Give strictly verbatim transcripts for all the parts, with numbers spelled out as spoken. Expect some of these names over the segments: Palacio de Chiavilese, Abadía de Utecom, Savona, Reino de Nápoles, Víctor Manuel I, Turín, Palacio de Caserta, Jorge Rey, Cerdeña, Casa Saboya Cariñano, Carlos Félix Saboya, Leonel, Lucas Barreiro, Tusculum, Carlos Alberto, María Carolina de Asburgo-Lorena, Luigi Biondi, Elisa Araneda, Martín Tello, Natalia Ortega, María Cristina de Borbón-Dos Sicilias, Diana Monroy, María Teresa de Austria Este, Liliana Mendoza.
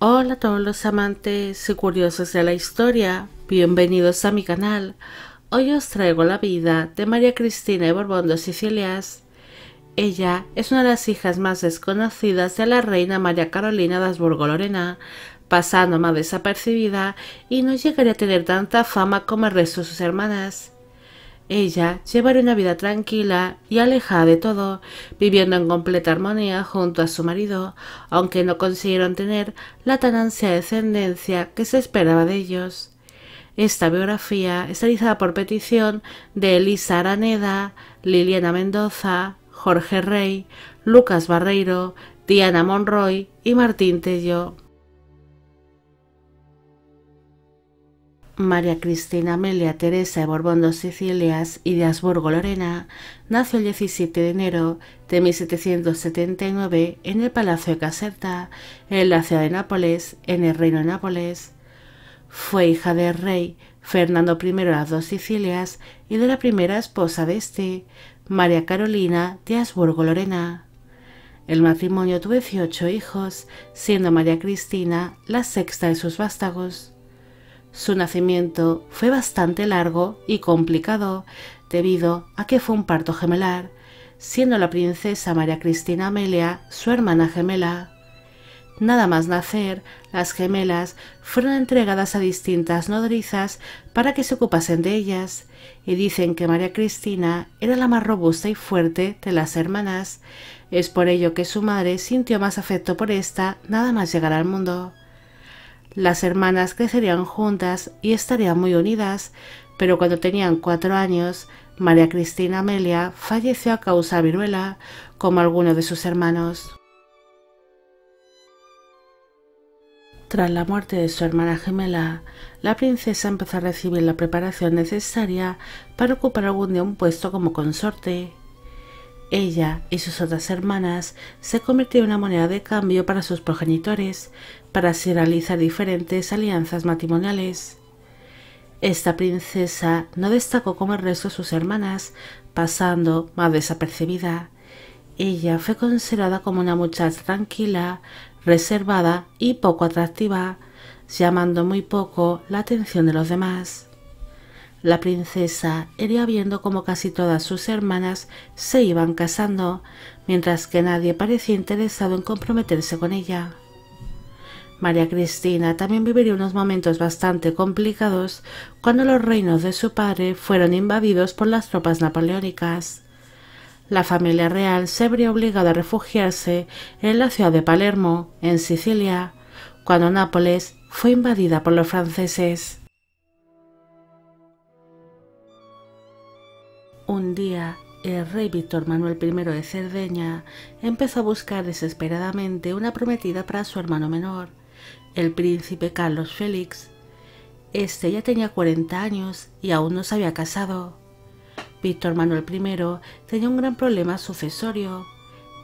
Hola a todos los amantes y curiosos de la historia, bienvenidos a mi canal. Hoy os traigo la vida de María Cristina de Borbón-Dos Sicilias. Ella es una de las hijas más desconocidas de la reina María Carolina de Asburgo-Lorena, pasando más desapercibida y no llegaría a tener tanta fama como el resto de sus hermanas. Ella llevaría una vida tranquila y alejada de todo, viviendo en completa armonía junto a su marido, aunque no consiguieron tener la tan ansiada descendencia que se esperaba de ellos. Esta biografía es realizada por petición de Elisa Araneda, Liliana Mendoza, Jorge Rey, Lucas Barreiro, Diana Monroy y Martín Tello. María Cristina Amelia Teresa de Borbón-Dos Sicilias y de Asburgo-Lorena nació el diecisiete de enero de mil setecientos setenta y nueve en el Palacio de Caserta, en la ciudad de Nápoles, en el Reino de Nápoles. Fue hija del rey Fernando primero de las Dos Sicilias y de la primera esposa de este, María Carolina de Asburgo-Lorena. El matrimonio tuvo dieciocho hijos, siendo María Cristina la sexta de sus vástagos. Su nacimiento fue bastante largo y complicado debido a que fue un parto gemelar, siendo la princesa María Cristina Amelia su hermana gemela. Nada más nacer, las gemelas fueron entregadas a distintas nodrizas para que se ocupasen de ellas, y dicen que María Cristina era la más robusta y fuerte de las hermanas. Es por ello que su madre sintió más afecto por esta nada más llegar al mundo. Las hermanas crecerían juntas y estarían muy unidas, pero cuando tenían cuatro años, María Cristina Amelia falleció a causa de viruela, como algunos de sus hermanos. Tras la muerte de su hermana gemela, la princesa empezó a recibir la preparación necesaria para ocupar algún día un puesto como consorte. Ella y sus otras hermanas se convirtió en una moneda de cambio para sus progenitores, para así realizar diferentes alianzas matrimoniales. Esta princesa no destacó como el resto de sus hermanas, pasando más desapercibida. Ella fue considerada como una muchacha tranquila, reservada y poco atractiva, llamando muy poco la atención de los demás. La princesa iría viendo como casi todas sus hermanas se iban casando, mientras que nadie parecía interesado en comprometerse con ella. María Cristina también viviría unos momentos bastante complicados cuando los reinos de su padre fueron invadidos por las tropas napoleónicas. La familia real se vería obligada a refugiarse en la ciudad de Palermo, en Sicilia, cuando Nápoles fue invadida por los franceses. Un día, el rey Víctor Manuel primero de Cerdeña empezó a buscar desesperadamente una prometida para su hermano menor, el príncipe Carlos Félix. Este ya tenía cuarenta años y aún no se había casado. Víctor Manuel primero tenía un gran problema sucesorio.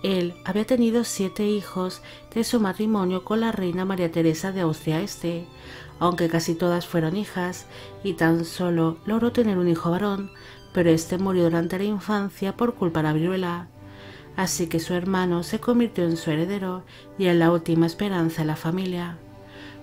Él había tenido siete hijos de su matrimonio con la reina María Teresa de Austria Este, aunque casi todas fueron hijas, y tan solo logró tener un hijo varón, pero este murió durante la infancia por culpa de la viruela, así que su hermano se convirtió en su heredero y en la última esperanza de la familia.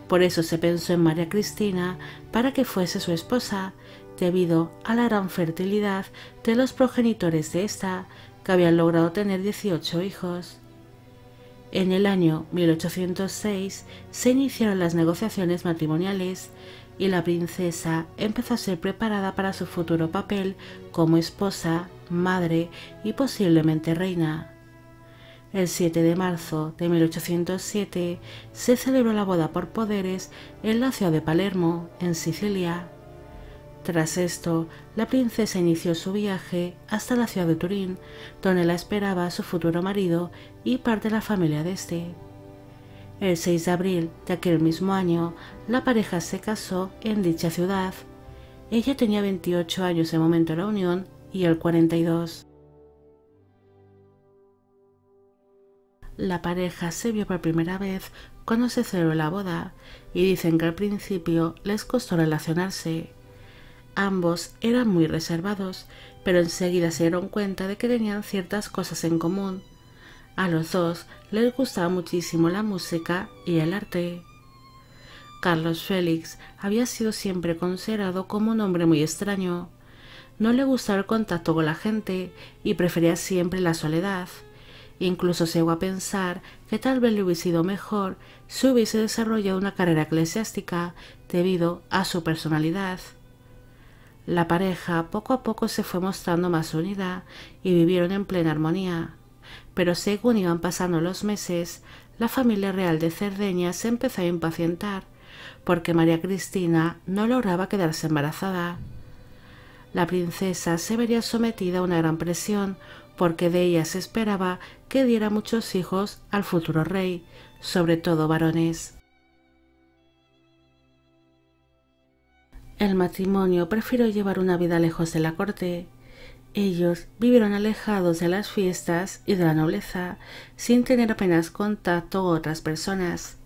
Por eso se pensó en María Cristina para que fuese su esposa, debido a la gran fertilidad de los progenitores de esta, que habían logrado tener dieciocho hijos. En el año mil ochocientos seis se iniciaron las negociaciones matrimoniales, y la princesa empezó a ser preparada para su futuro papel como esposa, madre y posiblemente reina. El siete de marzo de mil ochocientos siete se celebró la boda por poderes en la ciudad de Palermo, en Sicilia. Tras esto, la princesa inició su viaje hasta la ciudad de Turín, donde la esperaba su futuro marido y parte de la familia de este. El seis de abril de aquel mismo año, la pareja se casó en dicha ciudad. Ella tenía veintiocho años en el momento de la unión y él cuarenta y dos. La pareja se vio por primera vez cuando se celebró la boda, y dicen que al principio les costó relacionarse. Ambos eran muy reservados, pero enseguida se dieron cuenta de que tenían ciertas cosas en común. A los dos les gustaba muchísimo la música y el arte. Carlos Félix había sido siempre considerado como un hombre muy extraño. No le gustaba el contacto con la gente y prefería siempre la soledad. Incluso se llegó a pensar que tal vez le hubiese sido mejor si hubiese desarrollado una carrera eclesiástica debido a su personalidad. La pareja poco a poco se fue mostrando más unida y vivieron en plena armonía. Pero según iban pasando los meses, la familia real de Cerdeña se empezó a impacientar porque María Cristina no lograba quedarse embarazada. La princesa se vería sometida a una gran presión porque de ella se esperaba que diera muchos hijos al futuro rey, sobre todo varones. El matrimonio prefirió llevar una vida lejos de la corte. Ellos vivieron alejados de las fiestas y de la nobleza, sin tener apenas contacto con otras personas.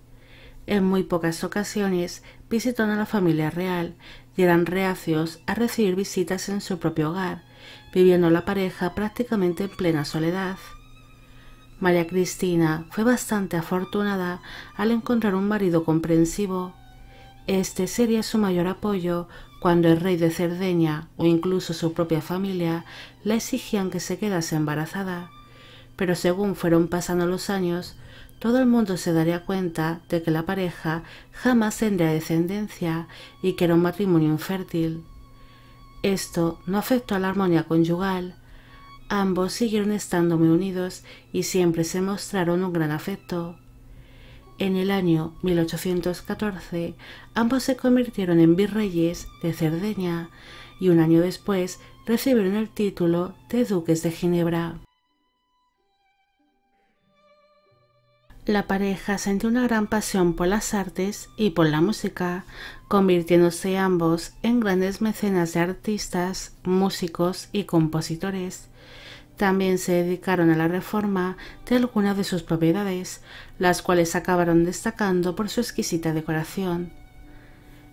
En muy pocas ocasiones visitaron a la familia real y eran reacios a recibir visitas en su propio hogar, viviendo la pareja prácticamente en plena soledad. María Cristina fue bastante afortunada al encontrar un marido comprensivo. Este sería su mayor apoyo cuando el rey de Cerdeña o incluso su propia familia le exigían que se quedase embarazada. Pero según fueron pasando los años, todo el mundo se daría cuenta de que la pareja jamás tendría descendencia y que era un matrimonio infértil. Esto no afectó a la armonía conyugal. Ambos siguieron estando muy unidos y siempre se mostraron un gran afecto. En el año mil ochocientos catorce, ambos se convirtieron en virreyes de Cerdeña y un año después recibieron el título de duques de Ginebra. La pareja sentía una gran pasión por las artes y por la música, convirtiéndose ambos en grandes mecenas de artistas, músicos y compositores. También se dedicaron a la reforma de algunas de sus propiedades, las cuales acabaron destacando por su exquisita decoración.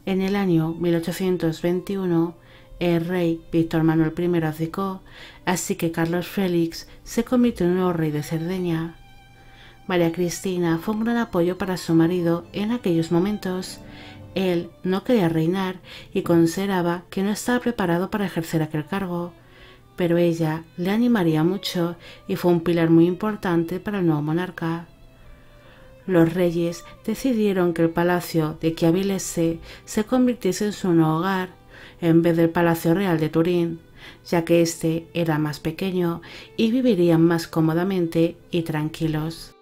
En el año mil ochocientos veintiuno, el rey Víctor Manuel I abdicó, así que Carlos Félix se convirtió en nuevo rey de Cerdeña. María Cristina fue un gran apoyo para su marido en aquellos momentos. Él no quería reinar y consideraba que no estaba preparado para ejercer aquel cargo, pero ella le animaría mucho y fue un pilar muy importante para el nuevo monarca. Los reyes decidieron que el Palacio de Chiavilese se convirtiese en su nuevo hogar, en vez del Palacio Real de Turín, ya que este era más pequeño y vivirían más cómodamente y tranquilos.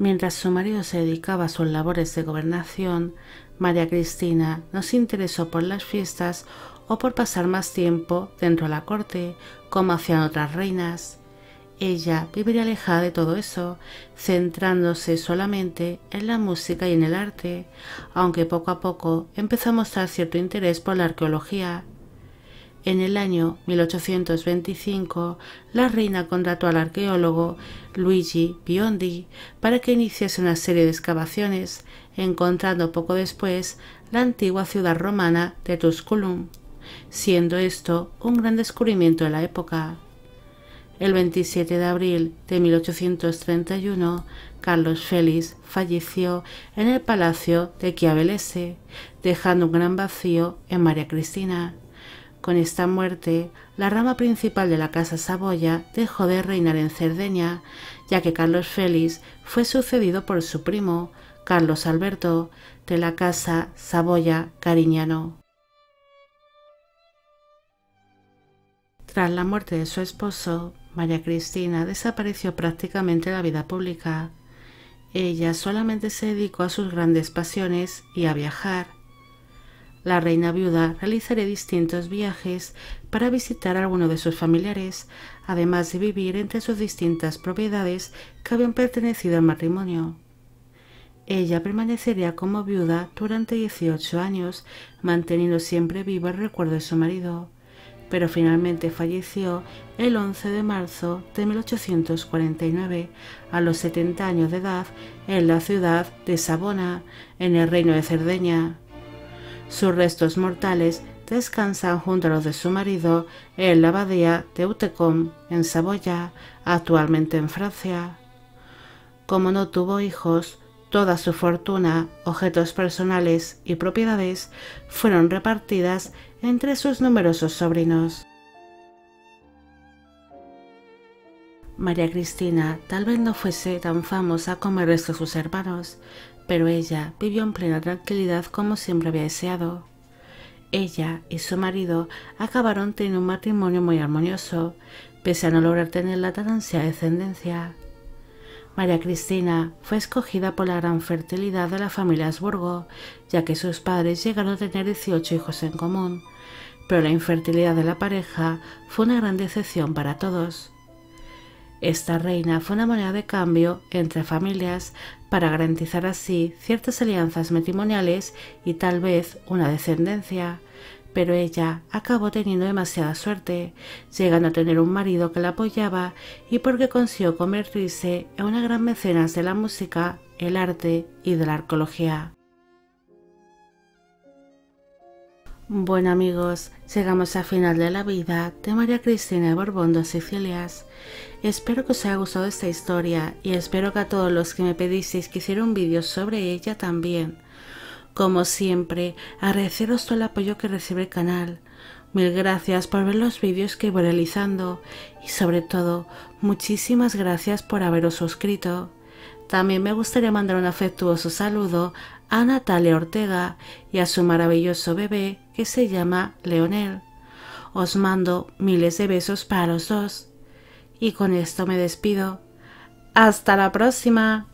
Mientras su marido se dedicaba a sus labores de gobernación, María Cristina no se interesó por las fiestas o por pasar más tiempo dentro de la corte, como hacían otras reinas. Ella viviría alejada de todo eso, centrándose solamente en la música y en el arte, aunque poco a poco empezó a mostrar cierto interés por la arqueología. En el año mil ochocientos veinticinco, la reina contrató al arqueólogo Luigi Biondi para que iniciase una serie de excavaciones, encontrando poco después la antigua ciudad romana de Tusculum, siendo esto un gran descubrimiento de la época. El veintisiete de abril de mil ochocientos treinta y uno, Carlos Félix falleció en el Palacio de Chiavilese, dejando un gran vacío en María Cristina. Con esta muerte, la rama principal de la Casa Saboya dejó de reinar en Cerdeña, ya que Carlos Félix fue sucedido por su primo, Carlos Alberto, de la Casa Saboya Cariñano. Tras la muerte de su esposo, María Cristina desapareció prácticamente de la vida pública. Ella solamente se dedicó a sus grandes pasiones y a viajar. La reina viuda realizaría distintos viajes para visitar a alguno de sus familiares, además de vivir entre sus distintas propiedades que habían pertenecido al matrimonio. Ella permanecería como viuda durante dieciocho años, manteniendo siempre vivo el recuerdo de su marido, pero finalmente falleció el once de marzo de mil ochocientos cuarenta y nueve, a los setenta años de edad, en la ciudad de Savona, en el Reino de Cerdeña. Sus restos mortales descansan junto a los de su marido en la Abadía de Utecom, en Saboya, actualmente en Francia. Como no tuvo hijos, toda su fortuna, objetos personales y propiedades fueron repartidas entre sus numerosos sobrinos. María Cristina tal vez no fuese tan famosa como el resto de sus hermanos, pero ella vivió en plena tranquilidad como siempre había deseado. Ella y su marido acabaron teniendo un matrimonio muy armonioso, pese a no lograr tener la tan ansiada descendencia. María Cristina fue escogida por la gran fertilidad de la familia Asburgo, ya que sus padres llegaron a tener dieciocho hijos en común, pero la infertilidad de la pareja fue una gran decepción para todos. Esta reina fue una moneda de cambio entre familias para garantizar así ciertas alianzas matrimoniales y tal vez una descendencia, pero ella acabó teniendo demasiada suerte, llegando a tener un marido que la apoyaba y porque consiguió convertirse en una gran mecenas de la música, el arte y de la arqueología. Bueno amigos, llegamos al final de la vida de María Cristina de Borbón-Dos Sicilias. Espero que os haya gustado esta historia y espero que a todos los que me pedisteis que hiciera un vídeo sobre ella también. Como siempre, agradeceros todo el apoyo que recibe el canal. Mil gracias por ver los vídeos que voy realizando y sobre todo, muchísimas gracias por haberos suscrito. También me gustaría mandar un afectuoso saludo a Natalia Ortega y a su maravilloso bebé que se llama Leonel. Os mando miles de besos para los dos. Y con esto me despido. ¡Hasta la próxima!